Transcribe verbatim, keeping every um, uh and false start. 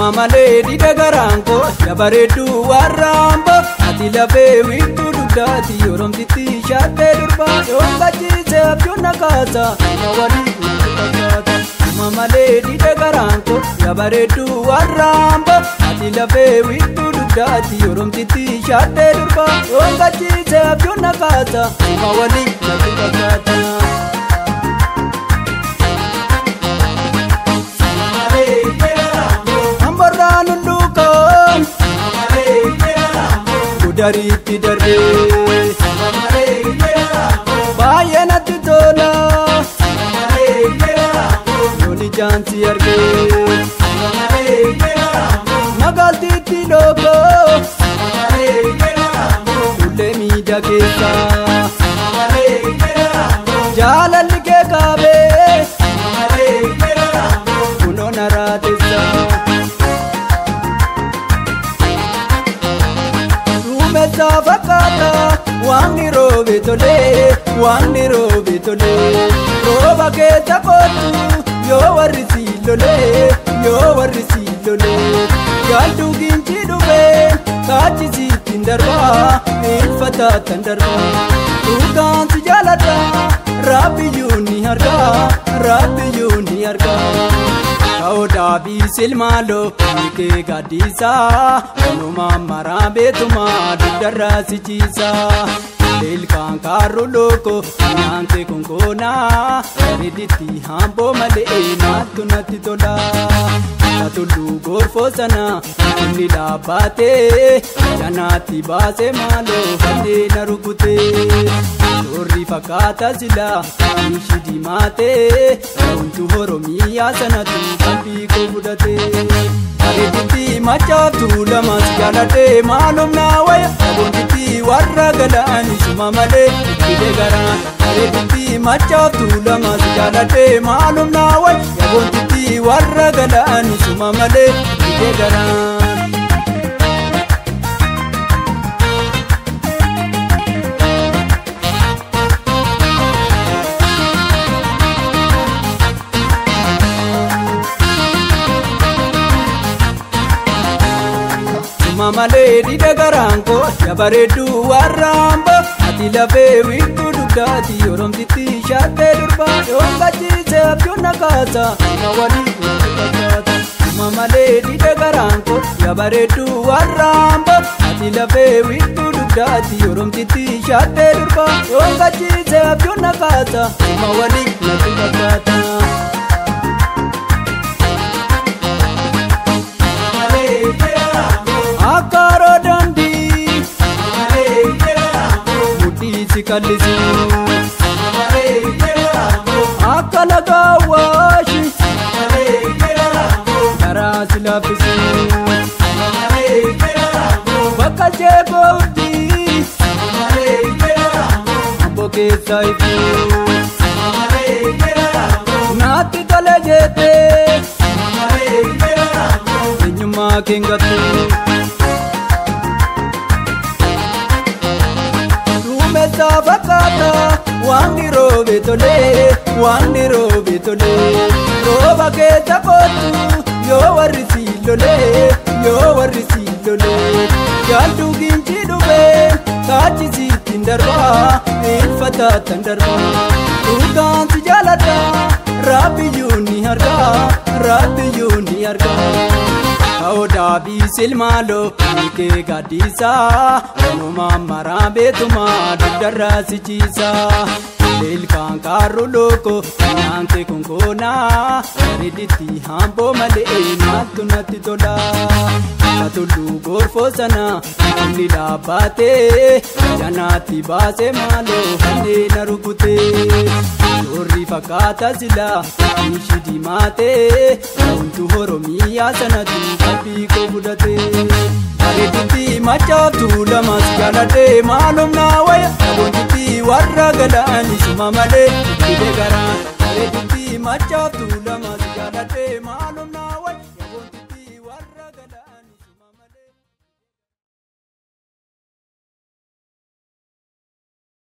Sumamalee di dagaraan ko dabareedu warraambo ati labee witu dudati yoromti ti shatte durba yobaji jabyo nakata nawali nakata Sumamalee di dagaraan ko dabareedu warraambo ati labee witu dudati yoromti ti shatte durba yobaji jabyo nakata nawali nakata dari tidak be, bahaya nanti tolak, boleh janji harga, nagal titi loko, boleh mida kita, jalan ke kabe, kuno naradesa. Bakata wani robe tole wani robe tole roba ke takotu yo warisi lole yo warisi lole yalu ginchi dube kachi jitindarba infata tandarba dukan tijalata rabbi yuni harga rabbi yuni harga Kau da bisil malo, ike gadisa, onuma marabe tuma dudara si chisa. Del kankaru loko, nante kongona, eriditi hambo male ena tunati tola. Tatu lugor fosana, kundi dabate, janati base malo, bate narukute. Sorri fakata zila, mishidi mate, untu horomiya sanatu kampi kobudate. Ariditi machatu lamas galate malum nawaya, abunditi warra galani Sumamalee di dagaraan. Ariditi machatu lamas galate malum nawaya, abunditi warra galani Sumamalee di dagaraan. Sumamalee di dagaraan ko dabareedu warraambo ati labee witu dudati yoromti ti shatte durba yobaji jabyo nakata nawali nakata Sumamalee di dagaraan ko dabareedu warraambo ati labee witu dudati yoromti ti shatte durba yobaji jabyo nakata nawali nakata Kalisi, Sumamalee keramu, akala kawashi, Sumamalee keramu, karasi lapisi, Sumamalee keramu, bakaje bodi, Sumamalee keramu, boke saifu, Sumamalee keramu, nati kale jete, Sumamalee keramu, enyuma kengatu. Bakata wani robe tole wani robe tole roba ke takotu yo warisi lole yo warisi lole yalu ginchi dube kachi jitindarba infata tandarba dukan tijalata rabbi yuni harga rabbi yuni harga Kau da bisil malo, ike gadisa, onuma marabe tuma dudara si chisa. Del kankaru loko, nante kongona, eriditi hambo male ena tunati tola. Tatu lugor fosana, kundi dabate, janati base malo, hande narukute. Sorri fakata zila, mishidi mate, untu horomiya sanatu kampi kobudate. Ariditi machatu lamas galate malum nawaya, abunditi warra galani Sumamalee di dagaraan. Ariditi machatu lamas galate malum